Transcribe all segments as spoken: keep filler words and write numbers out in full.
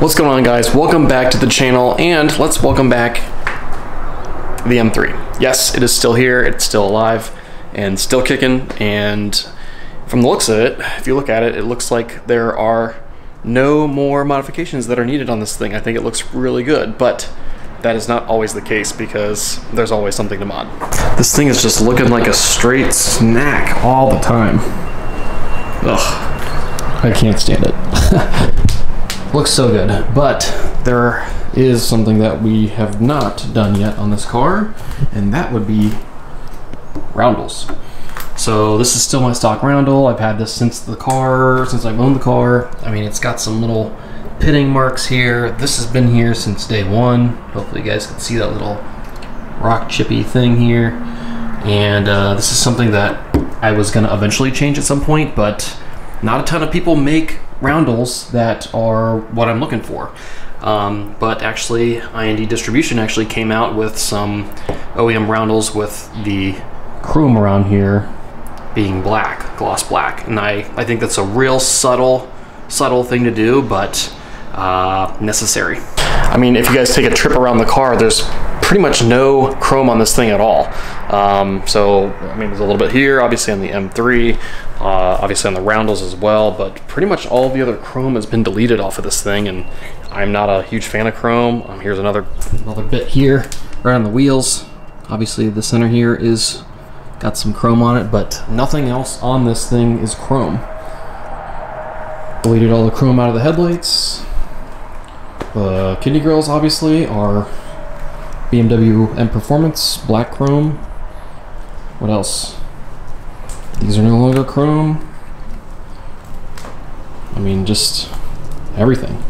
What's going on, guys? Welcome back to the channel, and let's welcome back the M three. Yes, it is still here, it's still alive and still kicking, and from the looks of it, if you look at it, it looks like there are no more modifications that are needed on this thing. I think it looks really good, but that is not always the case because there's always something to mod. This thing is just looking like a straight snack all the time. Ugh, I can't stand it. Looks so good, but there is something that we have not done yet on this car, and that would be roundels. So this is still my stock roundel. I've had this since the car, since I've owned the car. I mean, it's got some little pitting marks here. This has been here since day one. Hopefully you guys can see that little rock chippy thing here. And uh, this is something that I was gonna eventually change at some point, but not a ton of people make roundels that are what I'm looking for, um, but actually I N D Distribution actually came out with some O E M roundels with the chrome around here being black, gloss black, and I, I think that's a real subtle subtle thing to do, but uh, necessary. I mean, if you guys take a trip around the car, there's pretty much no chrome on this thing at all. Um, so, I mean, there's a little bit here, obviously on the M three, uh, obviously on the roundels as well, but pretty much all the other chrome has been deleted off of this thing, and I'm not a huge fan of chrome. Um, here's another another bit here, right on the wheels. Obviously the center here is got some chrome on it, but nothing else on this thing is chrome. Deleted all the chrome out of the headlights. The kidney grills obviously are B M W M Performance, black chrome. What else? These are no longer chrome. I mean, just everything.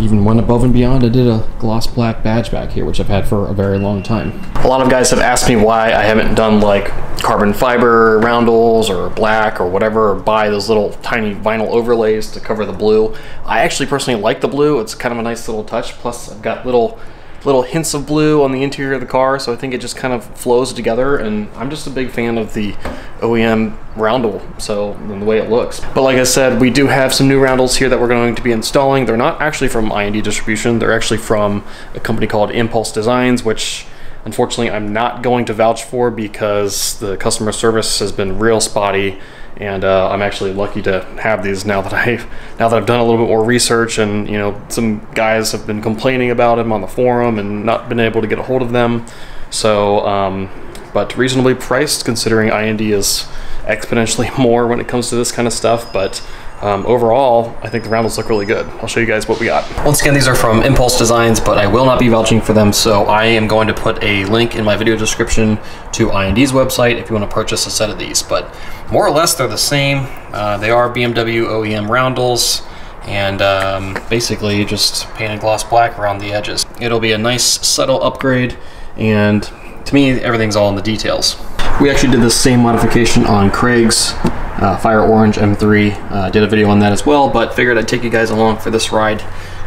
Even went above and beyond. I did a gloss black badge back here, which I've had for a very long time. A lot of guys have asked me why I haven't done like carbon fiber roundels or black or whatever, or buy those little tiny vinyl overlays to cover the blue. I actually personally like the blue. It's kind of a nice little touch. Plus I've got little little hints of blue on the interior of the car, so I think it just kind of flows together, and I'm just a big fan of the O E M roundel, so and the way it looks. But like I said, we do have some new roundels here that we're going to be installing. They're not actually from I N D Distribution, they're actually from a company called Impulse Designs, which unfortunately I'm not going to vouch for because the customer service has been real spotty, and uh, I'm actually lucky to have these now that I've now that I've done a little bit more research, and you know, some guys have been complaining about them on the forum and not been able to get a hold of them. So um, but reasonably priced considering I N D is exponentially more when it comes to this kind of stuff, but Um, overall, I think the roundels look really good. I'll show you guys what we got. Once again, these are from Impulse Designs, but I will not be vouching for them, so I am going to put a link in my video description to I N D's website if you want to purchase a set of these, but more or less they're the same. Uh, they are B M W O E M roundels, and um, basically just painted gloss black around the edges. It'll be a nice subtle upgrade, and to me, everything's all in the details. We actually did the same modification on Craig's Uh, Fire Orange M three. Uh, did a video on that as well, but figured I'd take you guys along for this ride.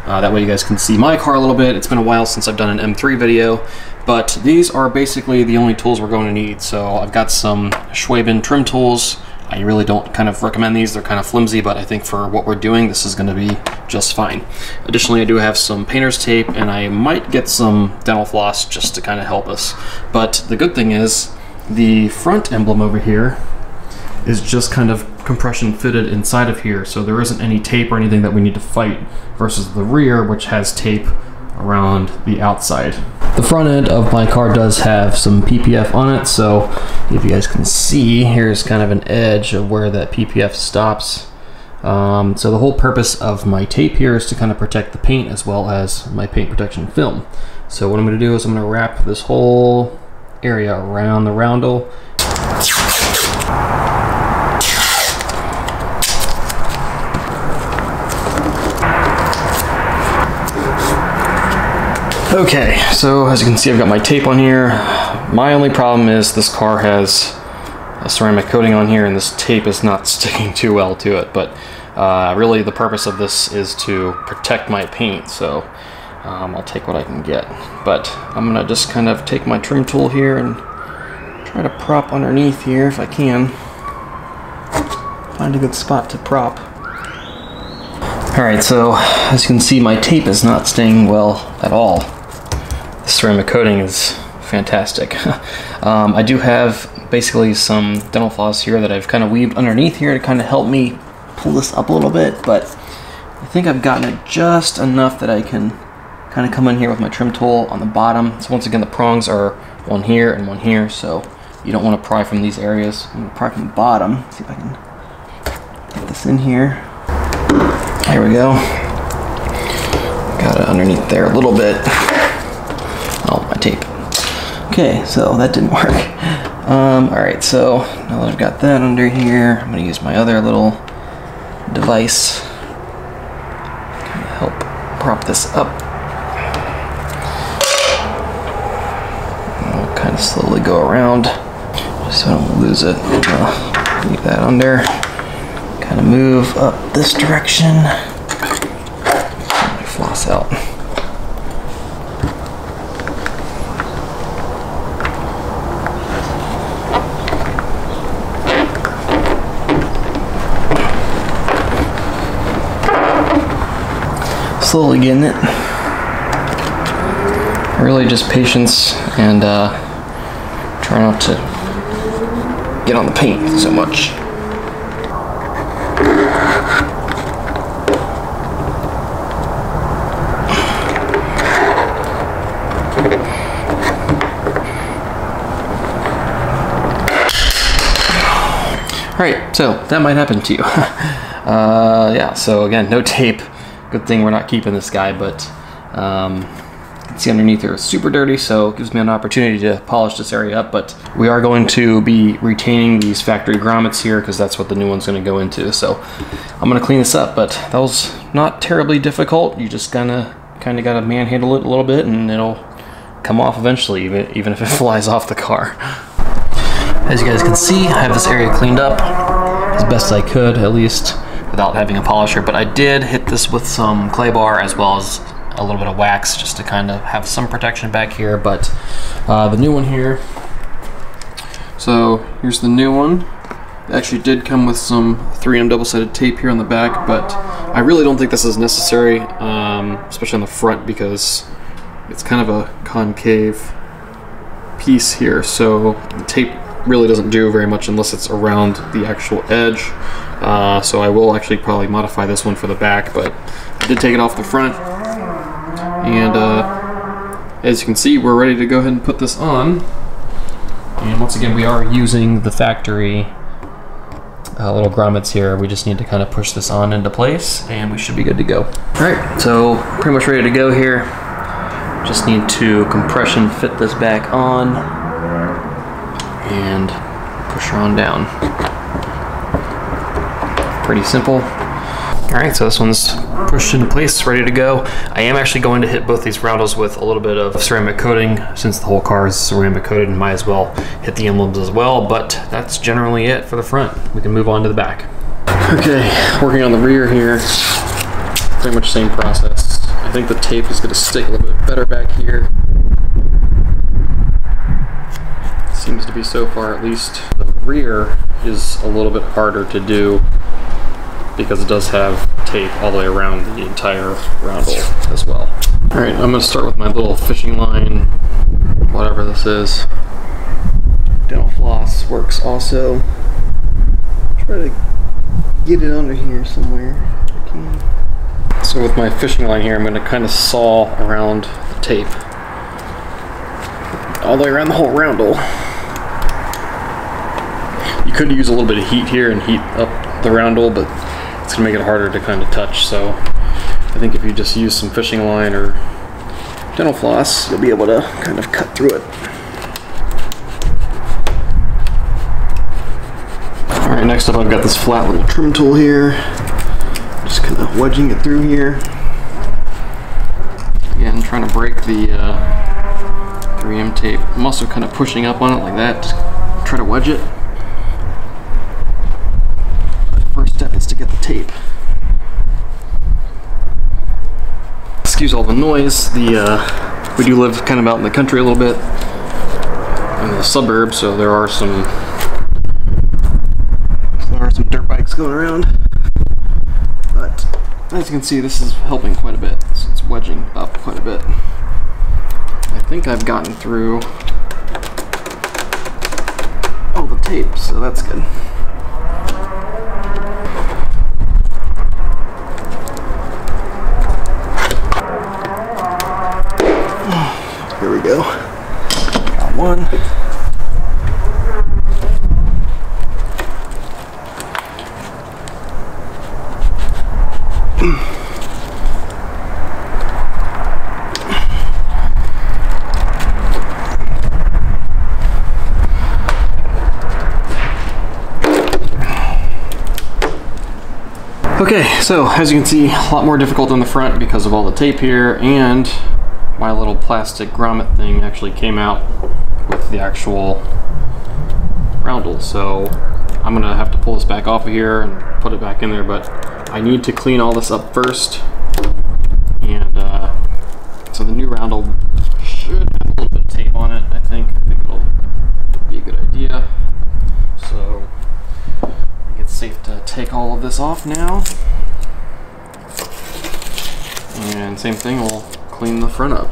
Uh, that way you guys can see my car a little bit. It's been a while since I've done an M three video, but these are basically the only tools we're going to need. So I've got some Schwaben trim tools. I really don't kind of recommend these. They're kind of flimsy, but I think for what we're doing, this is going to be just fine. Additionally, I do have some painter's tape, and I might get some dental floss just to kind of help us. But the good thing is the front emblem over here is just kind of compression fitted inside of here, so there isn't any tape or anything that we need to fight, versus the rear, which has tape around the outside. The front end of my car does have some P P F on it, so if you guys can see, here's kind of an edge of where that P P F stops. Um, so the whole purpose of my tape here is to kind of protect the paint as well as my paint protection film. So what I'm gonna do is I'm gonna wrap this whole area around the roundel. Okay, so as you can see, I've got my tape on here. My only problem is this car has a ceramic coating on here, and this tape is not sticking too well to it, but uh, really the purpose of this is to protect my paint, so um, I'll take what I can get. But I'm gonna just kind of take my trim tool here and try to prop underneath here if I can. Find a good spot to prop. Alright, so as you can see, my tape is not staying well at all. The ceramic coating is fantastic. um, I do have basically some dental floss here that I've kind of weaved underneath here to kind of help me pull this up a little bit, but I think I've gotten it just enough that I can kind of come in here with my trim tool on the bottom. So once again, the prongs are one here and one here, so you don't want to pry from these areas. I'm going to pry from the bottom. Let's see if I can get this in here. There we go. Got it underneath there a little bit. Oh, my tape. Okay, so that didn't work. Um, all right, so now that I've got that under here, I'm going to use my other little device to help prop this up. And I'll kind of slowly go around so I don't lose it. Uh, leave that under. Kind of move up this direction. Let me floss out. Slowly getting it. Really just patience and uh, try not to get on the paint so much. Alright, so that might happen to you. uh, yeah, so again, no tape. Good thing we're not keeping this guy, but um, you can see underneath here it's super dirty, so it gives me an opportunity to polish this area up, but we are going to be retaining these factory grommets here because that's what the new one's going to go into. So I'm going to clean this up, but that was not terribly difficult. You just kind of kind of got to manhandle it a little bit and it'll come off eventually, even, even if it flies off the car. As you guys can see, I have this area cleaned up as best I could, at least, without having a polisher, but I did hit this with some clay bar as well as a little bit of wax just to kind of have some protection back here, but uh, the new one here. So here's the new one. It actually did come with some three M double-sided tape here on the back, but I really don't think this is necessary, um, especially on the front because it's kind of a concave piece here, so the tape really doesn't do very much unless it's around the actual edge. Uh, so I will actually probably modify this one for the back, but I did take it off the front. And uh, as you can see, we're ready to go ahead and put this on. And once again, we are using the factory uh, little grommets here. We just need to kind of push this on into place and we should be good to go. All right, so pretty much ready to go here. Just need to compression fit this back on and push her on down. Pretty simple. All right, so this one's pushed into place, ready to go. I am actually going to hit both these roundels with a little bit of ceramic coating since the whole car is ceramic coated, and might as well hit the emblems as well, but that's generally it for the front. We can move on to the back. Okay, working on the rear here, pretty much same process. I think the tape is gonna stick a little bit better back here. Seems to be so far, at least. The rear is a little bit harder to do because it does have tape all the way around the entire roundel as well. All right, I'm gonna start with my little fishing line, whatever this is. Dental floss works also. Try to get it under here somewhere. Okay. So with my fishing line here, I'm gonna kind of saw around the tape all the way around the whole roundel. You could use a little bit of heat here and heat up the roundel, but it's gonna make it harder to kind of touch, so I think if you just use some fishing line or dental floss, you'll be able to kind of cut through it. All right, next up I've got this flat little trim tool here. Just kind of wedging it through here. Again, trying to break the uh, three M tape. I'm also kind of pushing up on it like that, just try to wedge it. The first step is to get the tape. Excuse all the noise. The uh, we do live kind of out in the country a little bit, in the suburbs, so there are some there are some dirt bikes going around, but As you can see, this is helping quite a bit. So it's wedging up quite a bit. I think I've gotten through all the tape, so that's good. Here we go. Got one. Okay, so as you can see, a lot more difficult on the front because of all the tape here, and my little plastic grommet thing actually came out with the actual roundel. So I'm gonna have to pull this back off of here and put it back in there, but I need to clean all this up first. And uh, so the new roundel should have a little bit of tape on it, I think. I think it'll be a good idea. So I think it's safe to take all of this off now. And same thing, we'll clean the front up.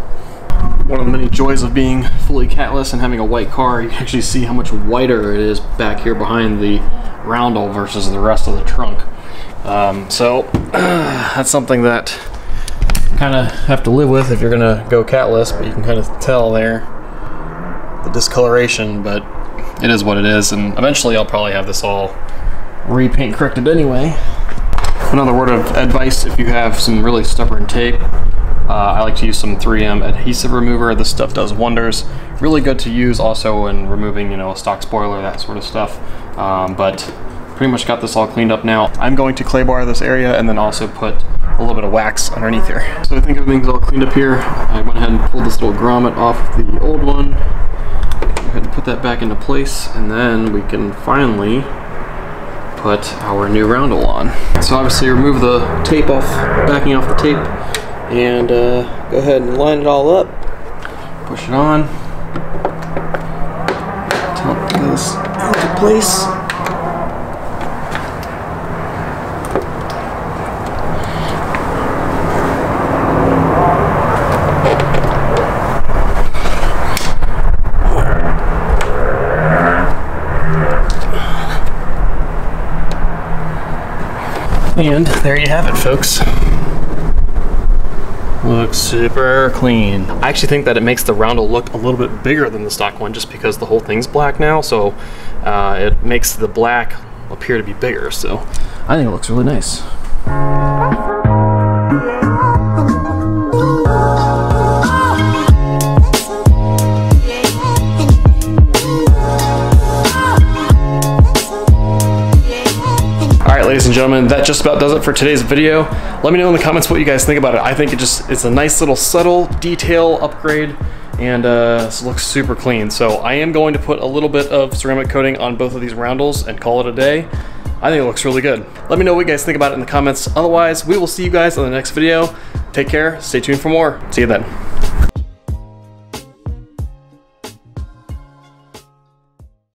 One of the many joys of being fully catless and having a white car, you can actually see how much whiter it is back here behind the roundel versus the rest of the trunk. Um, so uh, that's something that kind of have to live with if you're gonna go catless, but you can kind of tell there the discoloration, but it is what it is, and eventually I'll probably have this all repaint corrected anyway. Another word of advice, if you have some really stubborn tape, Uh, I like to use some three M adhesive remover. This stuff does wonders. Really good to use also in removing, you know, a stock spoiler, that sort of stuff. Um, but pretty much got this all cleaned up now. I'm going to clay bar this area and then also put a little bit of wax underneath here. So I think everything's all cleaned up here. I went ahead and pulled this little grommet off of the old one. Go ahead and put that back into place, and then we can finally put our new roundel on. So obviously remove the tape off, backing off the tape. And uh, go ahead and line it all up, push it on, tilt this into place. And there you have it, folks. Looks super clean. I actually think that it makes the roundel look a little bit bigger than the stock one, just because the whole thing's black now, so uh, it makes the black appear to be bigger, so I think it looks really nice. Ladies and gentlemen, that just about does it for today's video. Let me know in the comments what you guys think about it. I think it just, it's a nice little subtle detail upgrade, and uh, this looks super clean. So I am going to put a little bit of ceramic coating on both of these roundels and call it a day. I think it looks really good. Let me know what you guys think about it in the comments. Otherwise, we will see you guys in the next video. Take care, stay tuned for more. See you then.